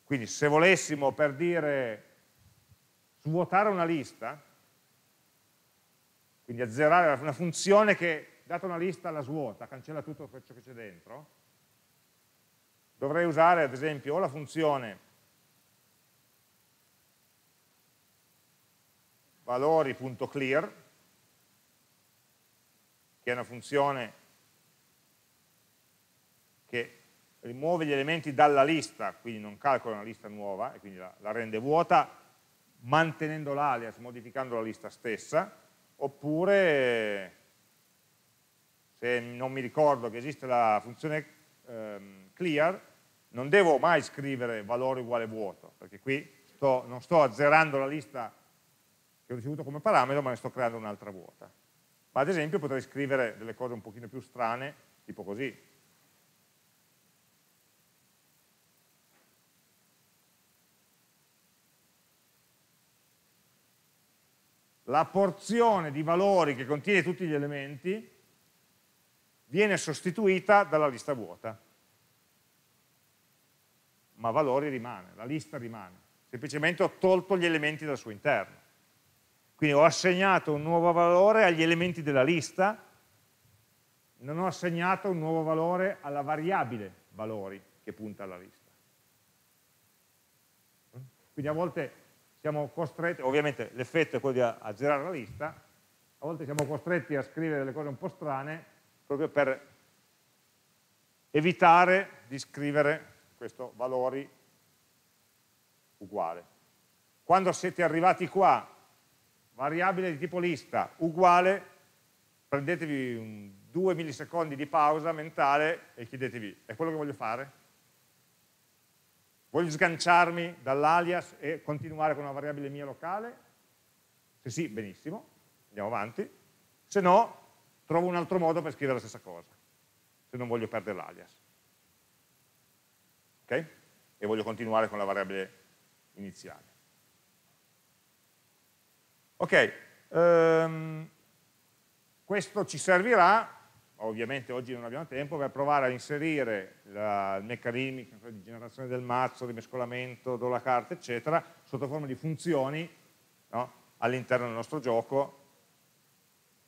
Quindi se volessimo, per dire, svuotare una lista, quindi azzerare una funzione che, data una lista, la svuota, cancella tutto ciò che c'è dentro, dovrei usare ad esempio o la funzione valori.clear, che è una funzione che rimuove gli elementi dalla lista, quindi non calcola una lista nuova e quindi la, la rende vuota mantenendo l'alias, modificando la lista stessa, oppure, se non mi ricordo che esiste la funzione ehm, clear, non devo mai scrivere valore uguale vuoto, perché qui sto, non sto azzerando la lista che ho ricevuto come parametro, ma ne sto creando un'altra vuota. Ma ad esempio potrei scrivere delle cose un pochino più strane, tipo così. La porzione di valori che contiene tutti gli elementi viene sostituita dalla lista vuota, ma valori rimane, la lista rimane, semplicemente ho tolto gli elementi dal suo interno. Quindi ho assegnato un nuovo valore agli elementi della lista, non ho assegnato un nuovo valore alla variabile valori che punta alla lista. Quindi a volte siamo costretti, ovviamente l'effetto è quello di azzerare la lista, a volte siamo costretti a scrivere delle cose un po' strane proprio per evitare di scrivere questo valori uguale. Quando siete arrivati qua, variabile di tipo lista uguale, prendetevi un, due millisecondi di pausa mentale e chiedetevi, è quello che voglio fare? Voglio sganciarmi dall'alias e continuare con una variabile mia locale? Se sì, benissimo, andiamo avanti. Se no, trovo un altro modo per scrivere la stessa cosa, se non voglio perdere l'alias. Ok? E voglio continuare con la variabile iniziale. Ok, um, questo ci servirà, ovviamente oggi non abbiamo tempo, per provare a inserire la, il meccanismo di generazione del mazzo, di mescolamento, do la carta, eccetera, sotto forma di funzioni, no, all'interno del nostro gioco.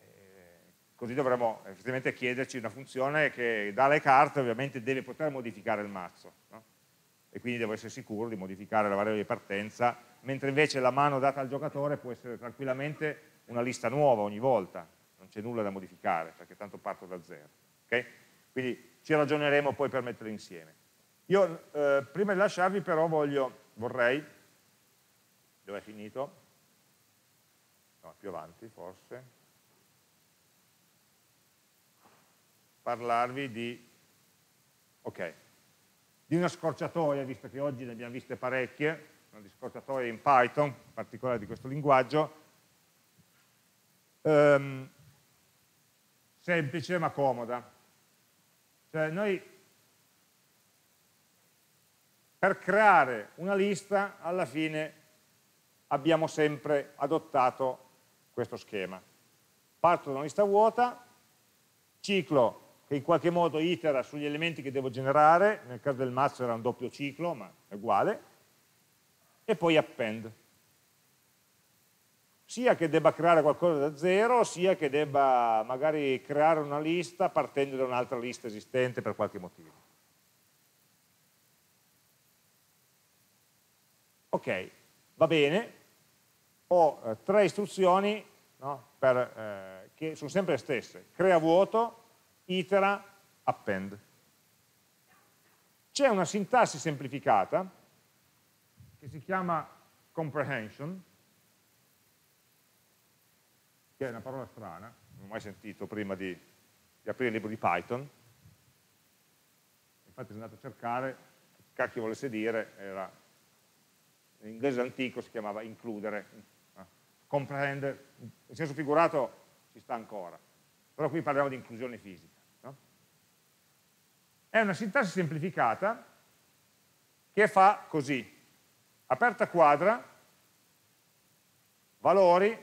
E così dovremo effettivamente chiederci una funzione che dà le carte, ovviamente deve poter modificare il mazzo, no? E quindi devo essere sicuro di modificare la variabile di partenza, mentre invece la mano data al giocatore può essere tranquillamente una lista nuova ogni volta, non c'è nulla da modificare, perché tanto parto da zero. Okay? Quindi ci ragioneremo poi per metterle insieme. Io eh, prima di lasciarvi però voglio, vorrei, dove è finito? No, più avanti forse, parlarvi di, ok, di una scorciatoia, visto che oggi ne abbiamo viste parecchie, una di scorciatoie in Python, in particolare di questo linguaggio, ehm, semplice ma comoda. Cioè noi, per creare una lista, alla fine abbiamo sempre adottato questo schema. Parto da una lista vuota, ciclo che in qualche modo itera sugli elementi che devo generare, nel caso del mazzo era un doppio ciclo, ma è uguale, e poi append. Sia che debba creare qualcosa da zero, sia che debba magari creare una lista partendo da un'altra lista esistente per qualche motivo. Ok, va bene, ho eh, tre istruzioni, no, per, eh, che sono sempre le stesse: crea vuoto, itera, append. C'è una sintassi semplificata che si chiama comprehension, che è una parola strana, non ho mai sentito prima di, di aprire il libro di Python. Infatti sono andato a cercare che cacchio volesse dire, era in inglese antico, si chiamava includere, eh? comprehend, in senso figurato ci sta ancora, però qui parliamo di inclusione fisica, no? È una sintassi semplificata che fa così: aperta quadra, valori,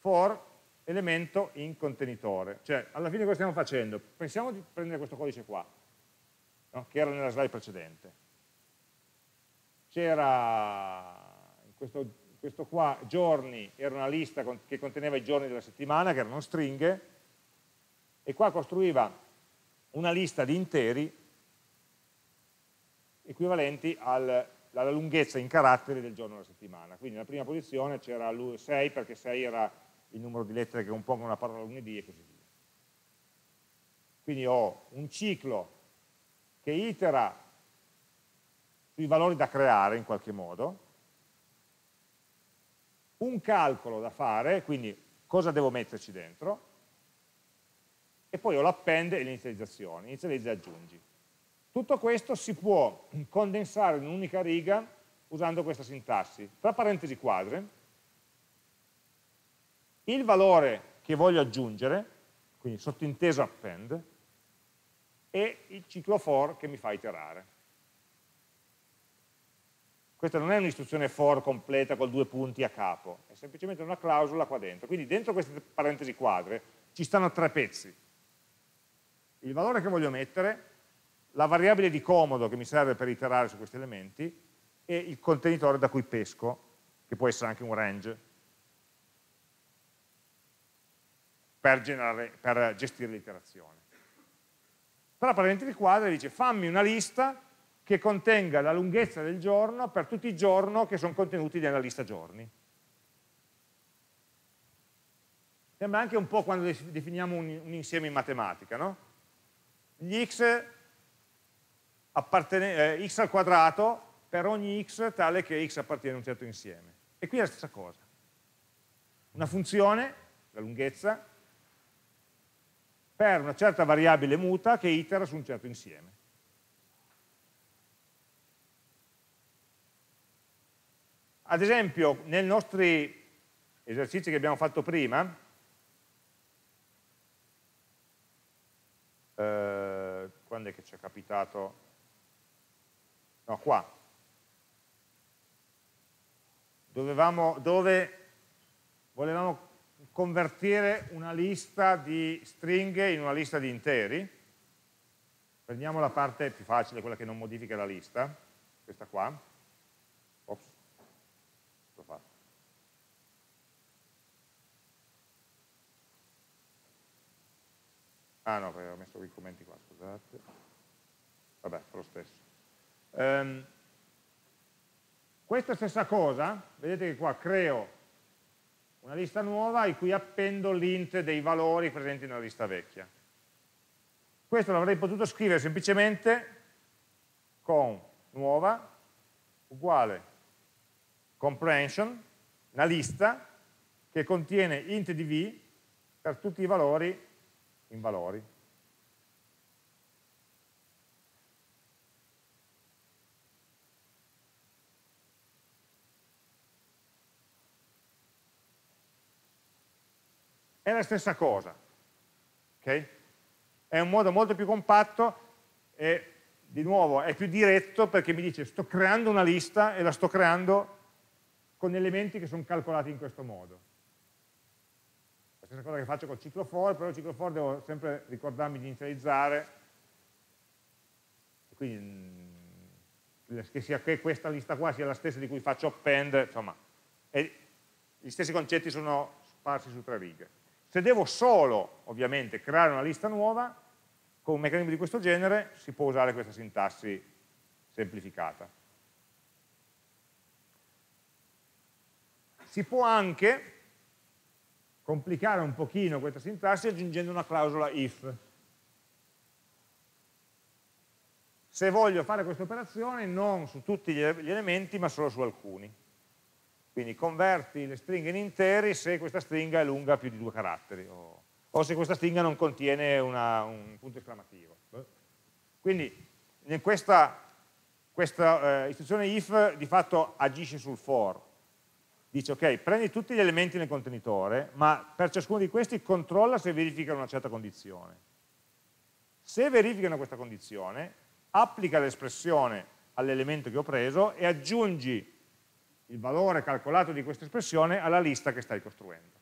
for, elemento in contenitore. Cioè, alla fine cosa stiamo facendo? Pensiamo di prendere questo codice qua, no? Che era nella slide precedente. C'era questo, questo qua, giorni, era una lista con, che conteneva i giorni della settimana, che erano stringhe, e qua costruiva una lista di interi equivalenti al, alla lunghezza in caratteri del giorno della settimana. Quindi nella prima posizione c'era sei, perché sei era il numero di lettere che compongono la parola lunedì, e così via. Quindi ho un ciclo che itera sui valori da creare in qualche modo, un calcolo da fare, quindi cosa devo metterci dentro, e poi ho l'append e l'inizializzazione, inizializza e aggiungi. Tutto questo si può condensare in un'unica riga usando questa sintassi. Tra parentesi quadre, il valore che voglio aggiungere, quindi sottinteso append, e il ciclo for che mi fa iterare. Questa non è un'istruzione for completa con due punti a capo, è semplicemente una clausola qua dentro. Quindi dentro queste parentesi quadre ci stanno tre pezzi: il valore che voglio mettere, la variabile di comodo che mi serve per iterare su questi elementi, e il contenitore da cui pesco, che può essere anche un range, per, generare, per gestire l'iterazione. Tra parentesi quadre dice: fammi una lista che contenga la lunghezza del giorno per tutti i giorni che sono contenuti nella lista giorni. Sembra anche un po' quando definiamo un, un insieme in matematica, no? Gli x, eh, x al quadrato per ogni x tale che x appartiene a un certo insieme. E qui è la stessa cosa. Una funzione, la lunghezza, per una certa variabile muta che itera su un certo insieme. Ad esempio, nei nostri esercizi che abbiamo fatto prima, eh, quando è che ci è capitato? No, qua. Dovevamo, dove volevamo convertire una lista di stringhe in una lista di interi. Prendiamo la parte più facile, quella che non modifica la lista, questa qua. Ah no, perché ho messo i commenti qua, scusate. Vabbè, lo stesso. Um, questa stessa cosa, vedete che qua creo una lista nuova in cui appendo l'int dei valori presenti nella lista vecchia. Questo l'avrei potuto scrivere semplicemente con nuova uguale comprehension, una lista che contiene int di v per tutti i valori in valori. È la stessa cosa, ok? È un modo molto più compatto e, di nuovo, è più diretto, perché mi dice sto creando una lista e la sto creando con elementi che sono calcolati in questo modo. Stessa cosa che faccio col ciclo for, però il ciclo for devo sempre ricordarmi di inizializzare, quindi che, sia, che questa lista qua sia la stessa di cui faccio append, insomma, e gli stessi concetti sono sparsi su tre righe. Se devo solo, ovviamente, creare una lista nuova, con un meccanismo di questo genere si può usare questa sintassi semplificata. Si può anche complicare un pochino questa sintassi aggiungendo una clausola if. Se voglio fare questa operazione non su tutti gli elementi ma solo su alcuni. Quindi converti le stringhe in interi se questa stringa è lunga più di due caratteri o, o se questa stringa non contiene una, un punto esclamativo. Quindi in questa, questa eh, istruzione if di fatto agisce sul for. Dice ok, prendi tutti gli elementi nel contenitore, ma per ciascuno di questi controlla se verificano una certa condizione. Se verificano questa condizione, applica l'espressione all'elemento che ho preso e aggiungi il valore calcolato di questa espressione alla lista che stai costruendo.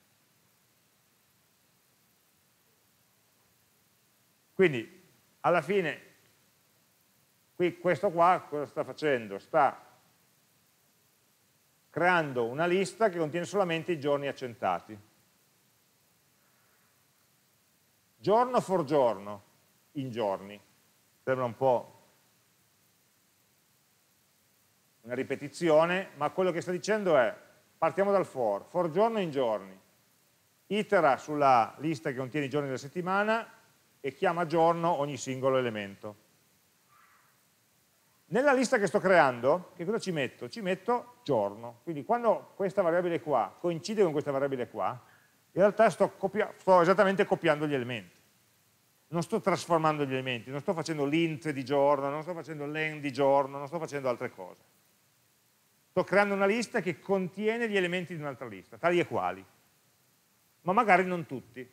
Quindi, alla fine, qui questo qua cosa sta facendo? Sta creando una lista che contiene solamente i giorni accentati. Giorno for giorno, in giorni. Sembra un po' una ripetizione, ma quello che sta dicendo è, partiamo dal for, for giorno in giorni. Itera sulla lista che contiene i giorni della settimana e chiama giorno ogni singolo elemento. Nella lista che sto creando, che cosa ci metto? Ci metto giorno, quindi quando questa variabile qua coincide con questa variabile qua, in realtà sto, sto esattamente copiando gli elementi. Non sto trasformando gli elementi, non sto facendo l'int di giorno, non sto facendo l'en di giorno, non sto facendo altre cose. Sto creando una lista che contiene gli elementi di un'altra lista, tali e quali, ma magari non tutti.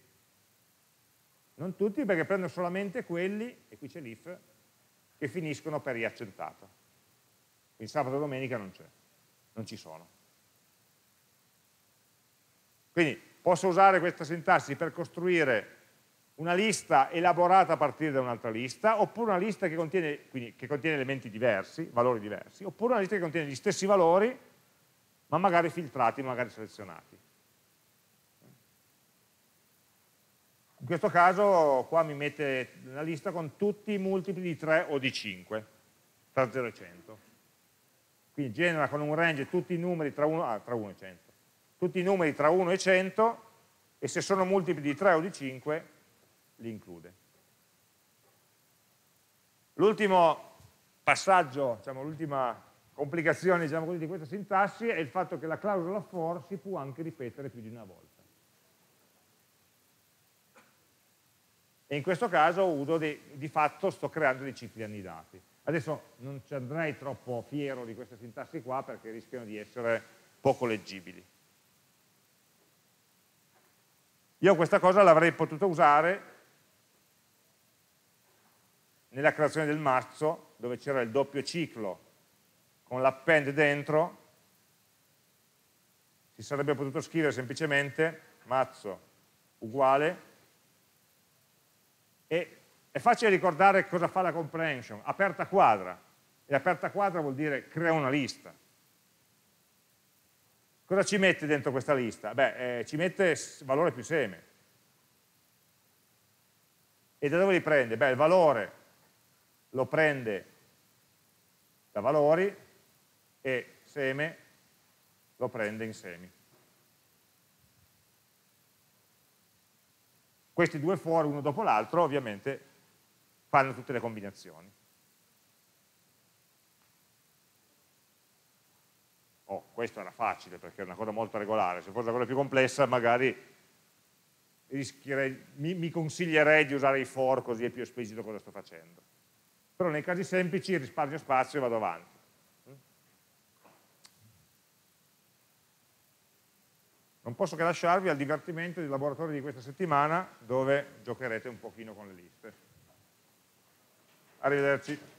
Non tutti perché prendo solamente quelli, e qui c'è l'if, che finiscono per i accentato. Quindi sabato e domenica non c'è, non ci sono. Quindi posso usare questa sintassi per costruire una lista elaborata a partire da un'altra lista, oppure una lista che contiene, quindi, che contiene elementi diversi, valori diversi, oppure una lista che contiene gli stessi valori, ma magari filtrati, magari selezionati. In questo caso qua mi mette una lista con tutti i multipli di tre o di cinque, tra zero e cento. Quindi genera con un range tutti i numeri tra uno, ah, tra uno e cento. Tutti i numeri tra uno e cento, e se sono multipli di tre o di cinque li include. L'ultimo passaggio, diciamo, l'ultima complicazione diciamo così, di questa sintassi è il fatto che la clausola for si può anche ripetere più di una volta. E in questo caso uso di, di fatto sto creando dei cicli annidati. Adesso non ci andrei troppo fiero di queste sintassi qua perché rischiano di essere poco leggibili. Io questa cosa l'avrei potuta usare nella creazione del mazzo dove c'era il doppio ciclo con l'append dentro. Si sarebbe potuto scrivere semplicemente mazzo uguale. E è facile ricordare cosa fa la comprehension, aperta quadra, e aperta quadra vuol dire crea una lista. Cosa ci mette dentro questa lista? Beh, eh, ci mette valore più seme. E da dove li prende? Beh, il valore lo prende da valori e seme lo prende in semi. Questi due for uno dopo l'altro ovviamente fanno tutte le combinazioni. Oh, questo era facile perché è una cosa molto regolare, se fosse una cosa più complessa magari mi, mi consiglierei di usare i for così è più esplicito cosa sto facendo. Però nei casi semplici risparmio spazio e vado avanti. Non posso che lasciarvi al divertimento del laboratorio di questa settimana dove giocherete un pochino con le liste. Arrivederci.